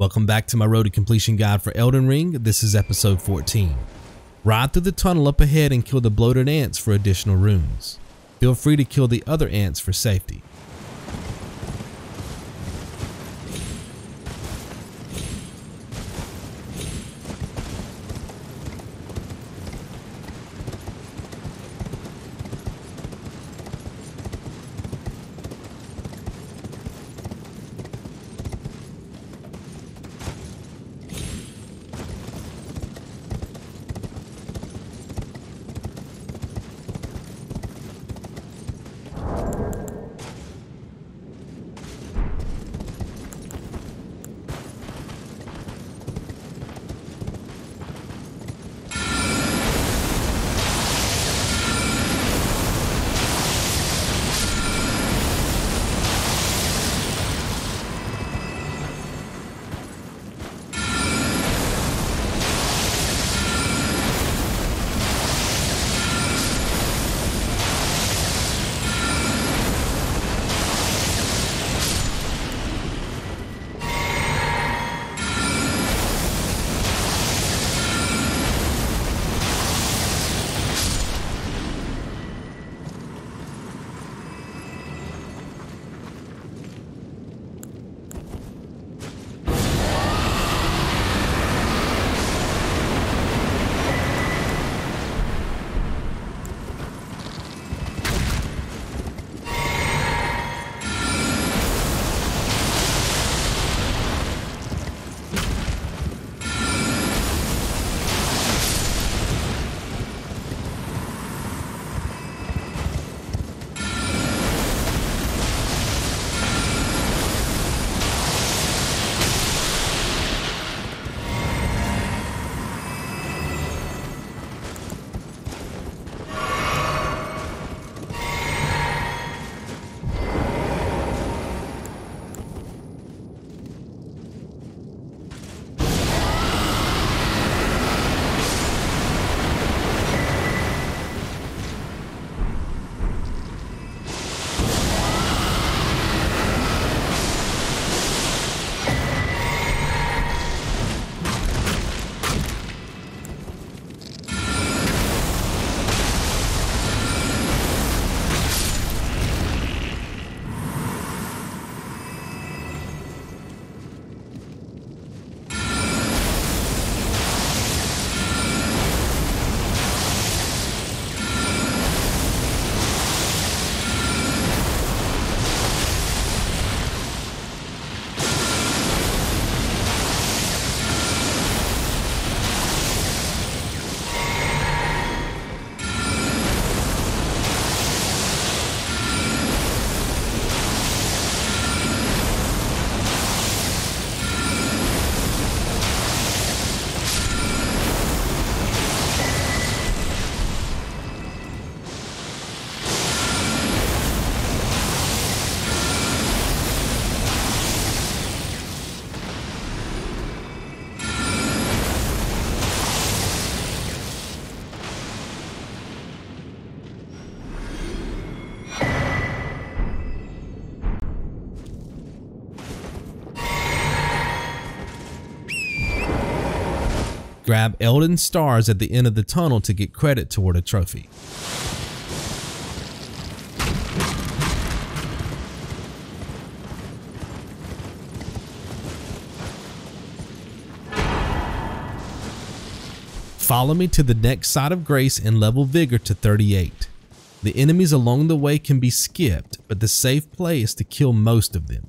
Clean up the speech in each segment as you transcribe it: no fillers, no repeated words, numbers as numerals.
Welcome back to my Road to Completion guide for Elden Ring. This is episode 14. Ride through the tunnel up ahead and kill the bloated ants for additional runes. Feel free to kill the other ants for safety. Grab Elden Stars at the end of the tunnel to get credit toward a trophy. Follow me to the next Sign of Grace and level Vigor to 38. The enemies along the way can be skipped, but the safe play is to kill most of them.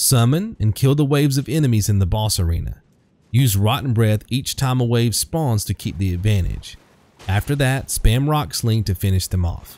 Summon and kill the waves of enemies in the boss arena. Use Rotten Breath each time a wave spawns to keep the advantage. After that, spam Rock Sling to finish them off.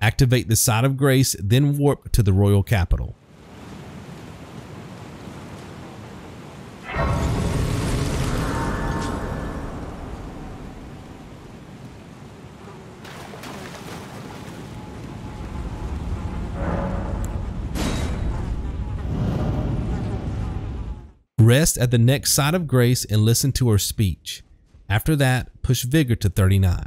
Activate the Sign of Grace, then warp to the Royal Capital. Rest at the next Sign of Grace and listen to her speech. After that, push Vigor to 39.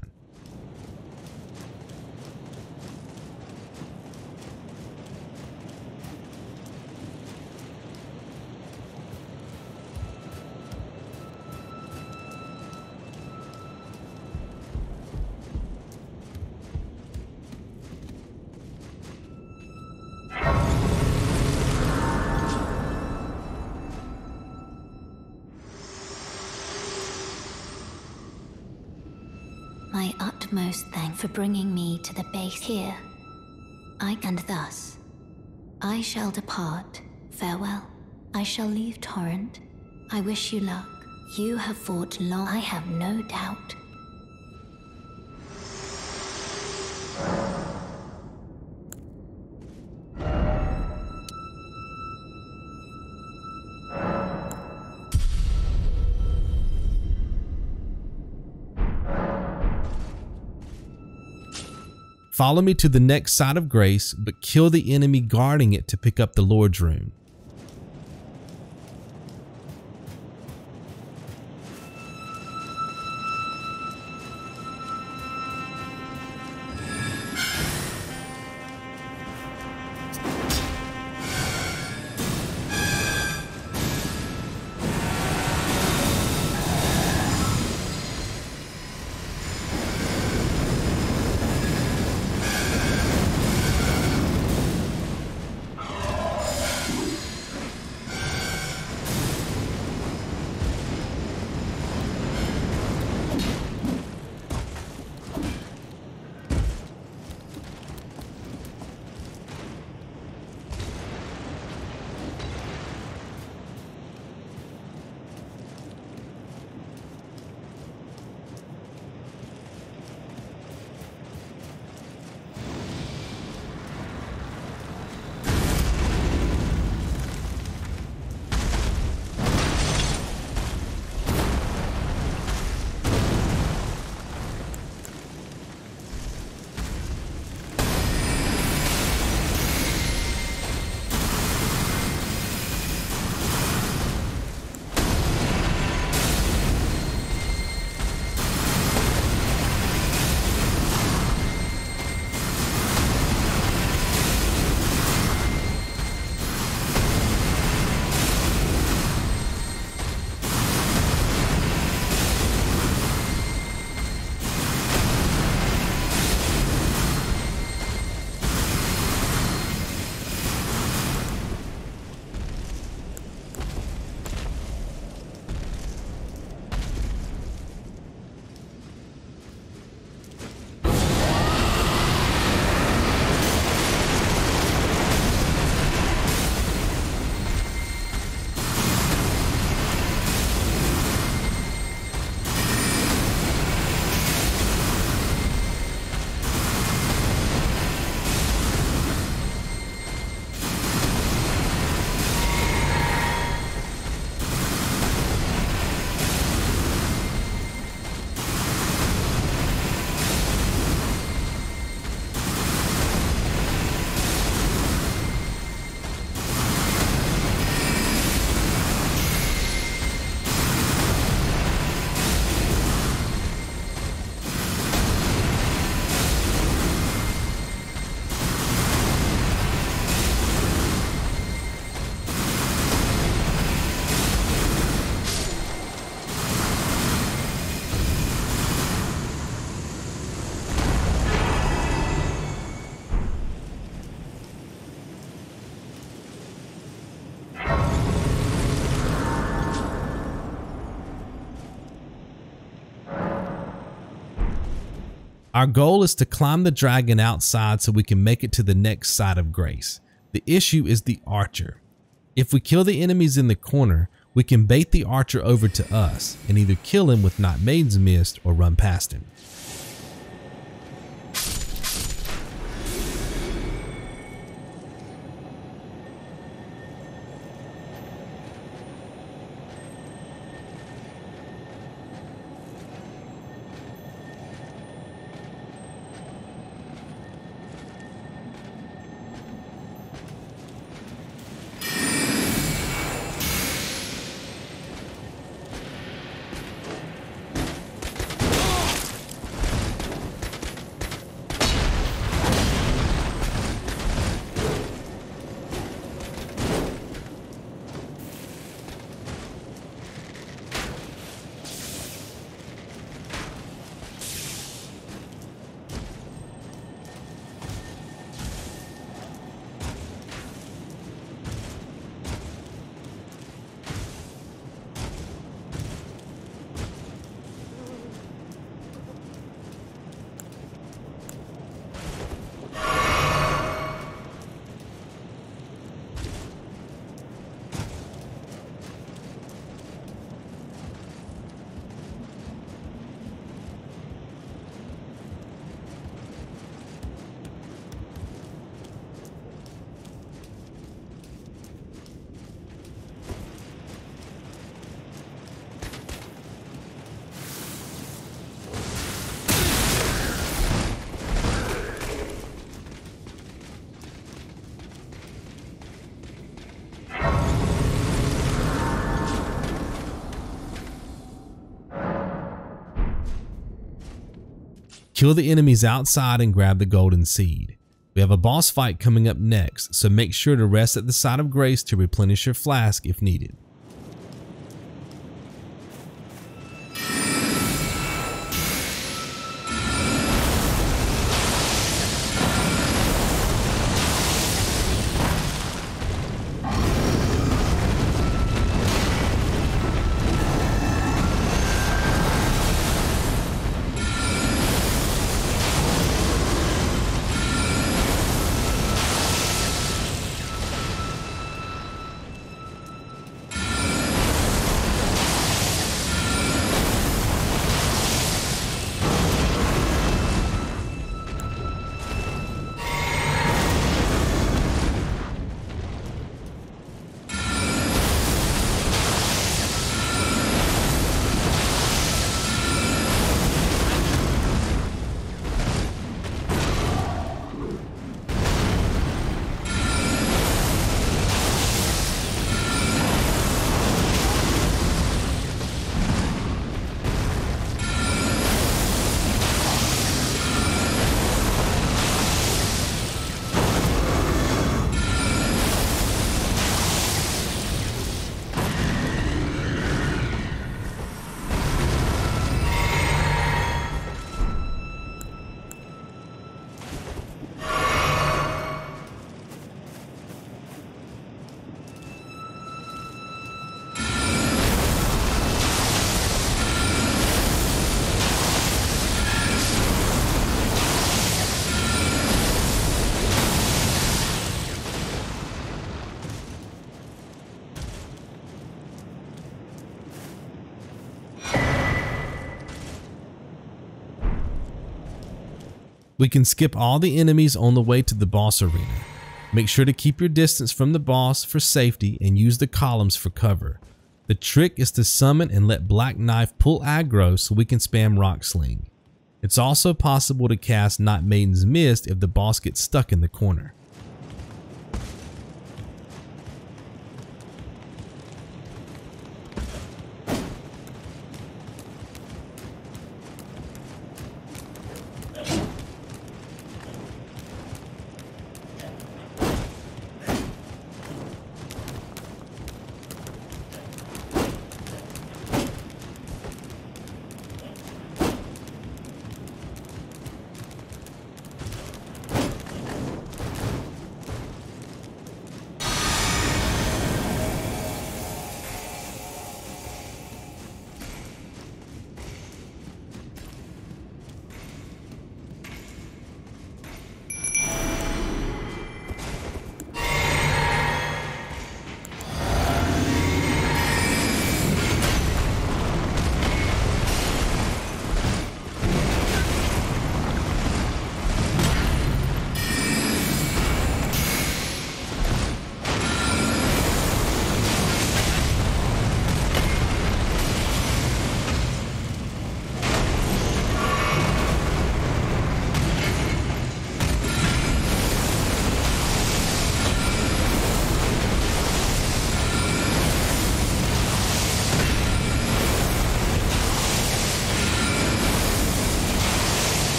My utmost thanks for bringing me to the base here. I shall depart. Farewell. I shall leave Torrent. I wish you luck. You have fought long, I have no doubt. Follow me to the next Sign of Grace, but kill the enemy guarding it to pick up the Lord's Rune. Our goal is to climb the dragon outside so we can make it to the next Sign of Grace. The issue is the archer. If we kill the enemies in the corner, we can bait the archer over to us and either kill him with Night Maiden's Mist or run past him. Kill the enemies outside and grab the Golden Seed. We have a boss fight coming up next, so make sure to rest at the Sign of Grace to replenish your flask if needed. We can skip all the enemies on the way to the boss arena. Make sure to keep your distance from the boss for safety and use the columns for cover. The trick is to summon and let Black Knife pull aggro so we can spam Rock Sling. It's also possible to cast Night Maiden's Mist if the boss gets stuck in the corner.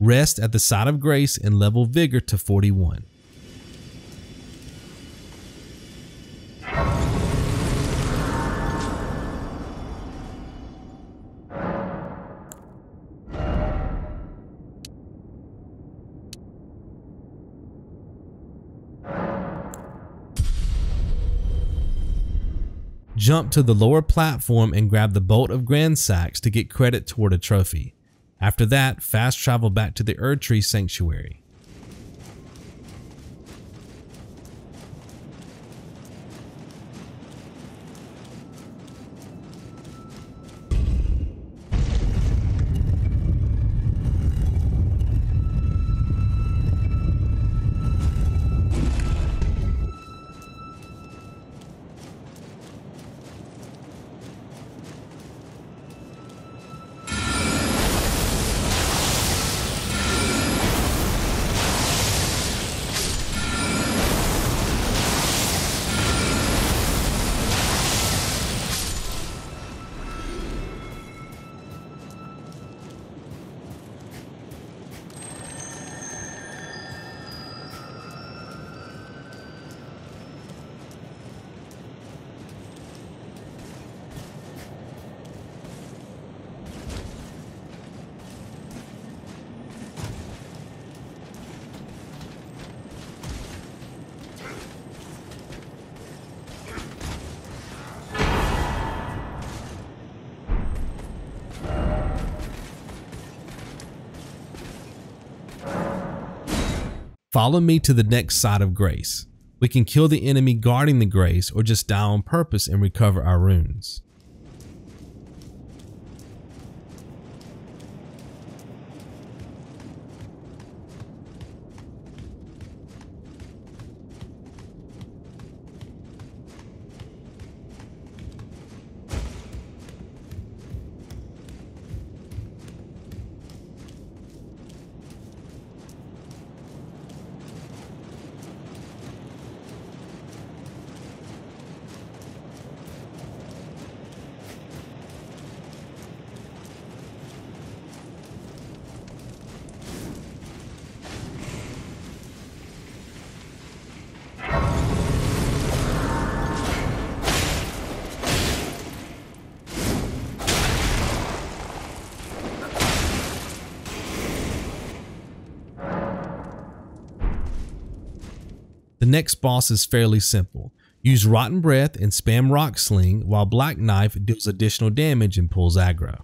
Rest at the Sign of Grace and level Vigor to 41. Jump to the lower platform and grab the Bolt of Gransax to get credit toward a trophy. After that, fast travel back to the Erdtree Sanctuary. Follow me to the next Sign of Grace. We can kill the enemy guarding the grace or just die on purpose and recover our runes. The next boss is fairly simple. Use Rotten Breath and spam Rock Sling while Black Knife deals additional damage and pulls aggro.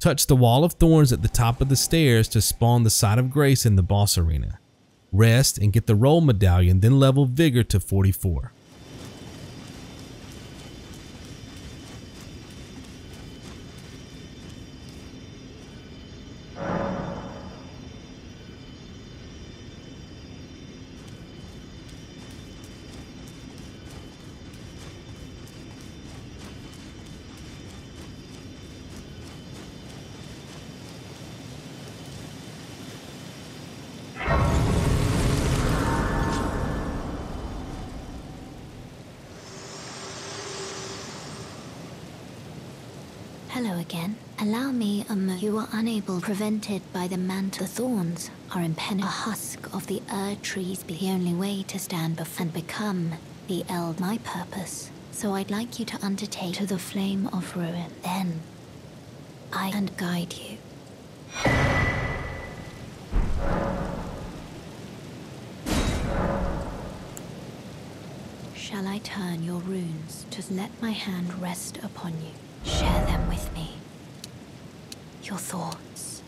Touch the Wall of Thorns at the top of the stairs to spawn the Sign of Grace in the boss arena. Rest and get the Rold Medallion, then level Vigor to 44. Hello again. Allow me a moment. You are unable, prevented by the mantle. The thorns are impenetrable. A husk of the Erdtrees be the only way to stand before and become the Eld. My purpose. So I'd like you to undertake to the flame of ruin. Then, I and guide you. Shall I turn your runes to let my hand rest upon you? Share them with me. Your thoughts,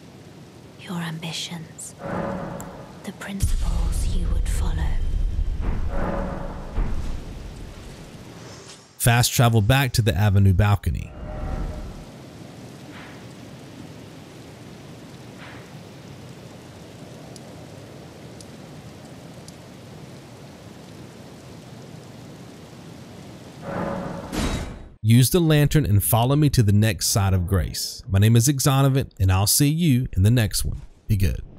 your ambitions, the principles you would follow. Fast travel back to the Avenue balcony. Use the lantern and follow me to the next Sign of Grace. My name is Exonovit, and I'll see you in the next one. Be good.